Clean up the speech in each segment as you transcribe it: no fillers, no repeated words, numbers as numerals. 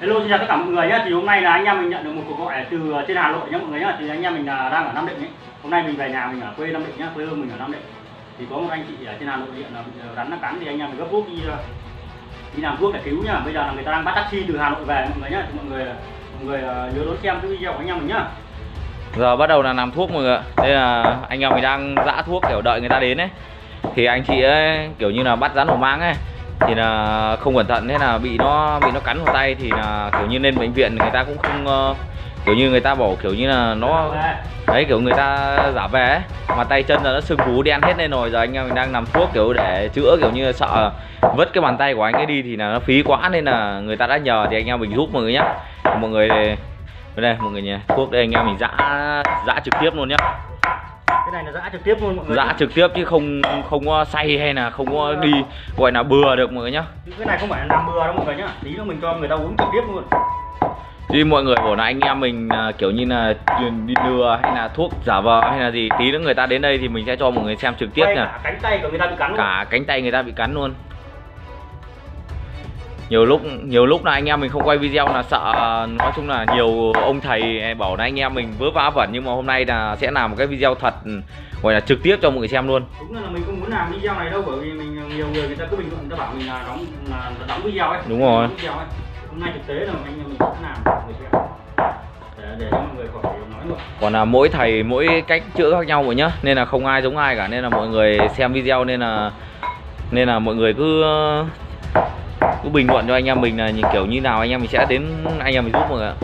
Hello, xin chào tất cả mọi người nhé. Thì hôm nay là anh em mình nhận được một cuộc gọi từ trên Hà Nội nhé mọi người nhé. Thì anh em mình là đang ở Nam Định ấy. Hôm nay mình về nhà, mình ở quê Nam Định nhé, quê hương mình ở Nam Định. Thì có một anh chị ở trên Hà Nội hiện là rắn nó cắn thì anh em mình gấp rút đi làm thuốc để cứu nhá. Bây giờ là người ta đang bắt taxi từ Hà Nội về mọi người nhé. Thì mọi người nhớ đón xem cái video của anh em mình nhá. Giờ bắt đầu là làm thuốc mọi người ạ. Đây là anh em mình đang dã thuốc kiểu đợi người ta đến ấy. Thì anh chị ấy kiểu như là bắt rắn hổ mang ấy, thì là không cẩn thận thế là bị nó cắn vào tay, thì là kiểu như lên bệnh viện người ta cũng không kiểu như người ta bảo kiểu như là nó đấy, kiểu người ta giả về ấy, mà tay chân là nó sưng vú đen hết lên rồi. Giờ anh em mình đang làm thuốc kiểu để chữa, kiểu như sợ vứt cái bàn tay của anh ấy đi thì là nó phí quá, nên là người ta đã nhờ thì anh em mình giúp mọi người nhá. Mọi người đây, mọi người nhá, thuốc đây anh em mình dã trực tiếp luôn nhá. Cái này là dã trực tiếp luôn mọi người. Dã trực tiếp chứ không có xay hay là không có đi gọi là bừa được mọi người nhá. Cái này không phải là làm bừa đâu mọi người nhá. Tí nữa mình cho người ta uống trực tiếp luôn. Thì mọi người bảo là anh em mình kiểu như là đi lừa hay là thuốc giả vờ hay là gì, tí nữa người ta đến đây thì mình sẽ cho mọi người xem trực tiếp nè. Cánh tay của người ta bị cắn luôn. Cả cánh tay người ta bị cắn luôn. Nhiều lúc là anh em mình không quay video là sợ, nói chung là nhiều ông thầy bảo là anh em mình vớ vã vẩn, nhưng mà hôm nay là sẽ làm một cái video thật, gọi là trực tiếp cho mọi người xem luôn. Đúng là mình không muốn làm video này đâu, bởi vì mình nhiều người người ta cứ bình luận, người ta bảo mình là đóng video ấy. Đúng rồi. Video ấy. Hôm nay thực tế là anh em mình sẽ làm mọi người xem. Để cho mọi người khỏi nói nữa. Còn là mỗi thầy mỗi cách chữa khác nhau mọi nhá, nên là không ai giống ai cả, nên là mọi người xem video nên là mọi người cứ bình luận cho anh em mình là kiểu như nào, anh em mình sẽ đến anh em mình giúp mọi người ạ.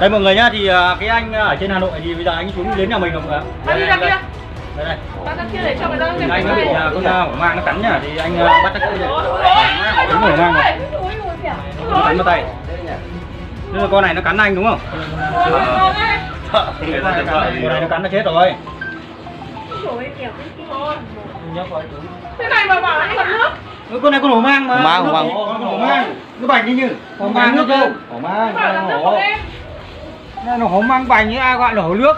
Đây mọi người nhá, thì cái anh ở trên Hà Nội thì bây giờ anh xuống đến nhà mình rồi mọi người ạ. Đây. Bắt taxi để cho người ta lên. Anh bị con hổ mang nó cắn nhá, thì anh bắt taxi để. Đúng rồi, mang rồi. Cắn vào tay. Thế con này nó cắn anh đúng không? Con này nó cắn nó chết rồi. Thế này mà bảo anh còn nước. Con này con hổ mang mà. Hổ mang. Nó bành đi như. Hổ mang nước đâu? Hổ mang bành như ai gọi là hổ nước.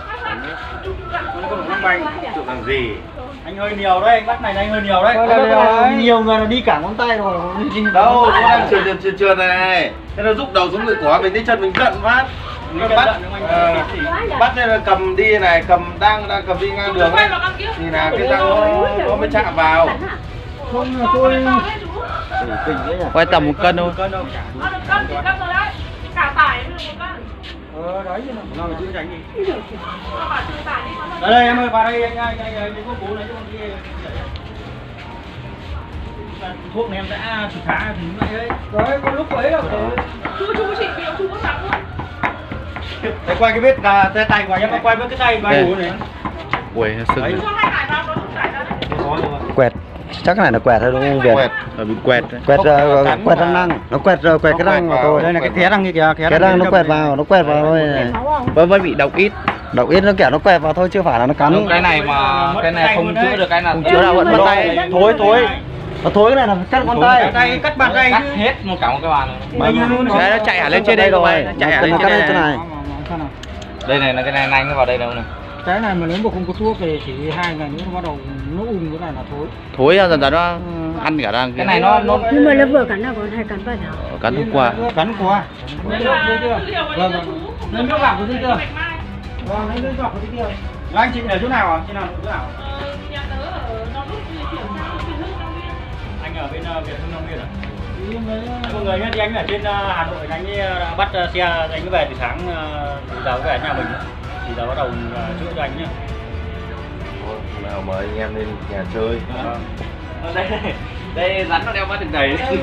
Con hổ bành. Chụp làm gì? Anh hơi nhiều đấy, anh bắt này anh hơi nhiều đấy. Nhiều người nó đi cả ngón tay rồi. Đâu, nó đang trườn này. Thế nó rút đầu xuống rồi của mình thấy chân mình giận phát. Bắt đây là cầm đi này, đang cầm đi ngang đường ấy, thì là cái răng nó mới chạm vào. Không là tôi quay tầm 1 cân thôi. Được cân thì cân rồi đấy, cả tải mới được 1 cân. Đấy nó chữa tránh đi. Đây em ơi, vào đây anh có bố lấy cho con kia. Thuốc này em đã chụp khá thì như vậy đấy. Đấy có lúc ấy đâu. Chú chị bị chú có sẵn luôn. Đấy, quay cái vết tay của anh em, quay với cái tay của anh bố này. Ui, sưng. Quẹt. Chắc cái này là quẹt thôi đúng không Việt? Quẹt răng năng. Nó quẹt cái răng của tôi. Đây là cái thé răng kia kìa. Cái răng nó quẹt vào, thôi này. Vẫn bị độc ít. Độc ít nó kiểu nó quẹt vào thôi chứ phải là nó cắn. Cái này mà cái này không chữa được, cái nào chữa đâu vẫn mất tay. Thối. Nó thối cái này là cắt con tay, cắt bàn tay, cắt hết một cả một cái bàn rồi. Đấy nó chạy hẳn lên trên đây rồi, chạy hẳn lên trên này. Đây này là cái này nhanh nó vào đây đâu này. Cái này mà nếu mà không có thuốc thì chỉ 2 ngày nữa nó bắt đầu nó cái này là thối. Thối ra dần nó ăn cả răng. Cái này nó nhưng mà nó vừa cắn là còn hay cắn vào nào. Cắn hôm qua. Cắn qua. Vâng. Nên nó gặp cái kia. Vâng, nó gặp cái kia. Là anh chị ở chỗ nào ạ? Trên nào chỗ nào? Nhà tớ ở Long Biên. Anh ở bên Việt Hưng Long Biên ạ. Mọi người nhá, thì anh ở trên Hà Nội, anh bắt xe anh cứ về từ sáng giờ về nhà mình thì giờ bắt đầu chữa cho anh nhá. Nào mời anh em lên nhà chơi. Đây rắn nó đeo mắt được đầy. Cho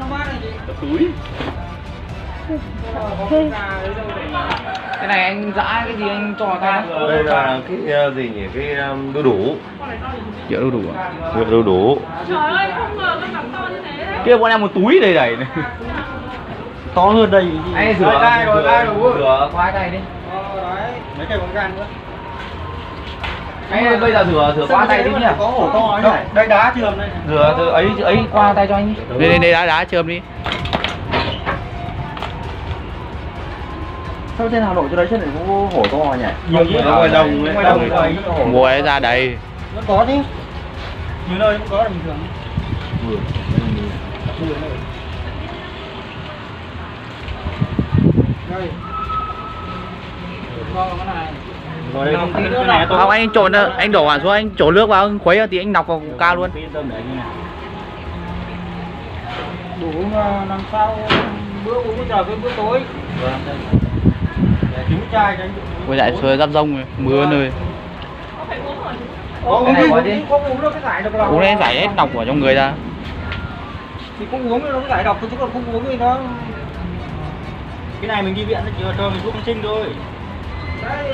nó mát này chị. Túi. Cái này anh dã cái gì anh cho ta? Đây là cái gì nhỉ? Cái đu đủ. Chữa đu đủ à? Chữa đu đủ. Trời ơi, không ngờ con rắn to như thế. Kia bọn em một túi đầy đầy này. To hơn đây. Anh rửa tay rồi, rửa khoai tay đi. Đấy, mấy cái bóng gan nữa. Anh bây giờ rửa qua tay đi nhỉ? Có hổ to như này. Đây đá chườm đây. Rửa ấy qua tay cho anh đi. Đây đá chườm đi. Sao trên Hà Nội cho đấy trên này cũng hổ to nhỉ? Nhiều chứ. Ngoài đồng. Ngoài ra đây. Nó có chứ. nhiều nơi cũng có là bình thường. Vừa vừa này. Đây. Cái này. Rồi đây không, này không anh trộn nữa, anh đổ hẳn xuống, anh trộn nước vào, anh khuấy thì anh nọc vào ca luôn. Đủ làm sao bữa uống trà với bữa tối. Để chai cho anh. Ôi dại xuôi giáp rông rồi, mưa nơi. Uống đi, uống nó cái giải độc lòng. Uống lên giải hết độc ở trong người ra. Thì cũng uống nó cái giải độc thôi chứ còn không uống thì nó. Cái này mình đi viện nó chỉ là cho mình thuốc kháng sinh thôi. Đấy.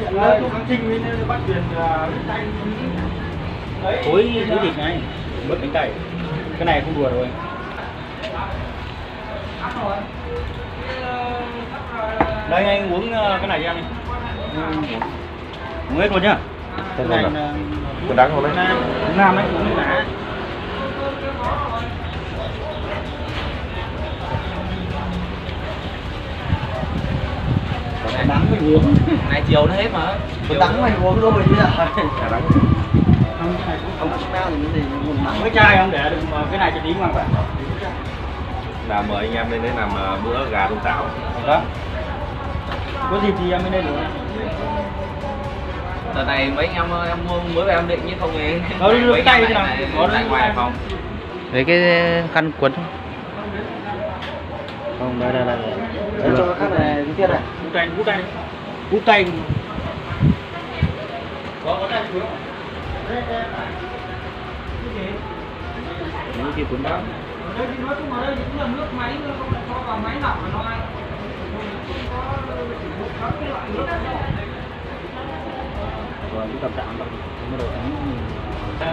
Viện lấy thuốc kháng sinh nên bắt tiền tay. Đấy. Tối thứ thịt này, mất cánh tay. Cái này không đùa rồi. Đây anh uống cái này cho em đi. Uống hết luôn nhá. Cái này là của đáng của đấy. Nam đấy uống cả. Đắng mình uống. Ngày chiều nó hết mà. Còn đắng mình uống đâu mình ạ. Đắng. Không sao thì cái chai không để được mà cái này cho tí ngoan phải. Là mời anh em lên đấy làm bữa gà Đông Tảo. Đó. Có gì thì em mới lên được. Lần này mấy em mua mới về Nam Định chứ không thì mấy tay thế nào có lại ngoài không? Đấy cái khăn cuốn không? Không đây đây đây. Để cho cái này tiếp này. Cú tay. Có tay xuống. Những cái cuốn bám. Đây thì nói chung ở đây thì cũng là nước máy thôi, không là cho vào máy lọc mà nó ai.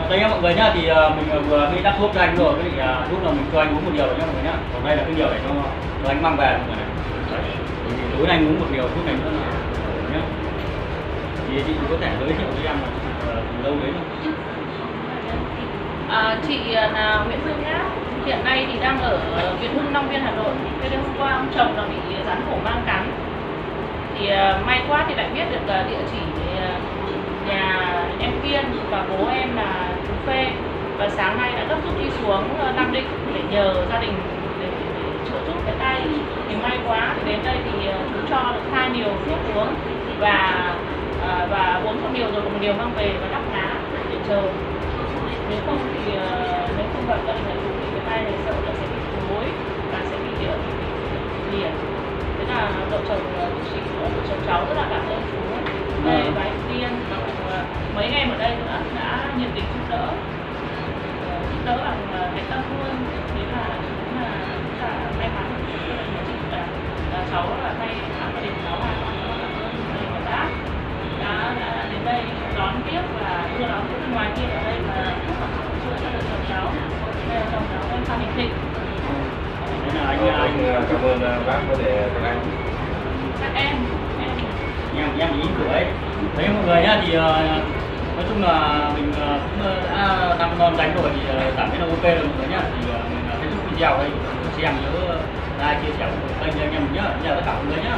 Đây nha mọi người nhá, thì mình vừa mới đắp thuốc cho anh rồi, thì thuốc là mình cho anh uống một điều rồi nhá mọi người nhá. Còn đây là cái điều để cho anh mang về mọi người này. Tối nay anh uống một điều thuốc này nữa nhá. Thì chị có thể giới thiệu với em là từ lâu đấy không? Chị là Nguyễn Phương nhá. Hiện nay thì đang ở Việt Hưng, Long Biên, Hà Nội. Thế đêm hôm qua ông chồng nó bị rắn hổ mang cắn. Thì may quá thì lại biết được địa chỉ nhà em Kiên và bố em là chú Phê. Và sáng nay đã gấp rút đi xuống Nam Định để nhờ gia đình để chữa giúp cái tay. Thì may quá thì đến đây thì chú cho được 2 liều thuốc uống và uống một liều rồi một liều mang về và đắp lá để chờ. Nếu không thì nếu không vận động thì cái tay này sợ là sẽ bị gối và sẽ bị liệt. Thế là vợ chồng chị của vợ chồng cháu rất là cảm ơn chú đây và anh Tiên mấy em ở đây cũng đã nhiệt tình giúp đỡ bằng cái tâm luôn. Thế là chúng là may mắn là cháu là may mắn gia đình cháu là đã đến đây đón tiếp và đưa đón từ ngoài kia ở đây và chữa cho vợ chồng cháu. Đây là chồng cháu em Phan Đình Thịnh. Anh cảm ơn bác có thể các anh. Các em ý tuổi. Thấy mọi người nhá thì nói chung là mình cũng đã năm non đánh rồi thì cảm thấy là ok rồi mọi người nhá. Thì mình thấy video đây xem nhớ like chia sẻ kênh cho anh em nhá. Nhờ tất cả mọi người nhá.